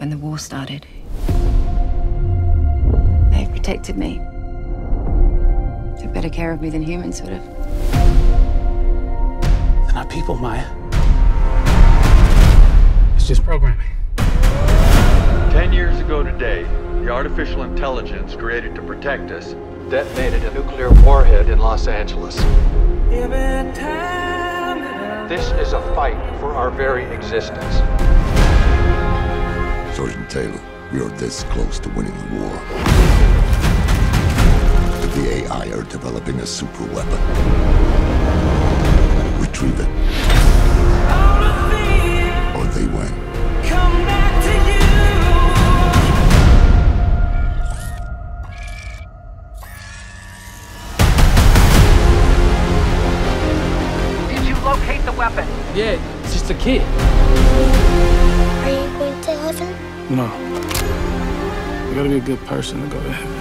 when the war started. They protected me. Took better care of me than humans, sort of. They're not people, Maya. It's just programming. 10 years ago today, the artificial intelligence created to protect us detonated a nuclear warhead in Los Angeles. This is a fight for our very existence. Sergeant Taylor, we are this close to winning the war. But the AI are developing a super weapon. Retrieve it, or they win. Come back to you. Did you locate the weapon? Yeah, it's just a kid. No. You gotta be a good person to go to heaven.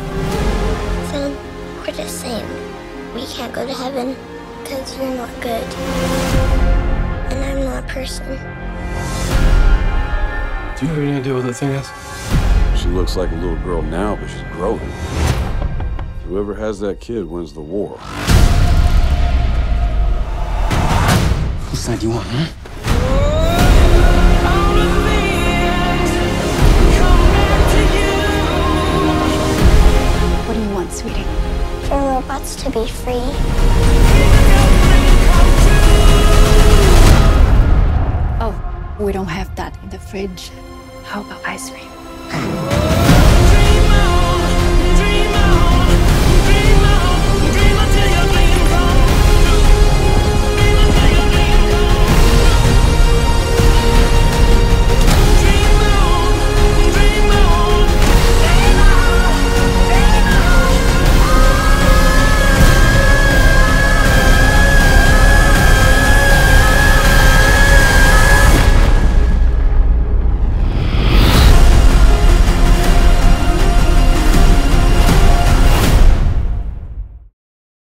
So, we're the same. We can't go to heaven because you're not good. And I'm not a person. Do you have any idea what that thing is? She looks like a little girl now, but she's growing. Whoever has that kid wins the war. Whose side do you want, huh? Sweetie. For robots to be free. Oh, we don't have that in the fridge. How about ice cream?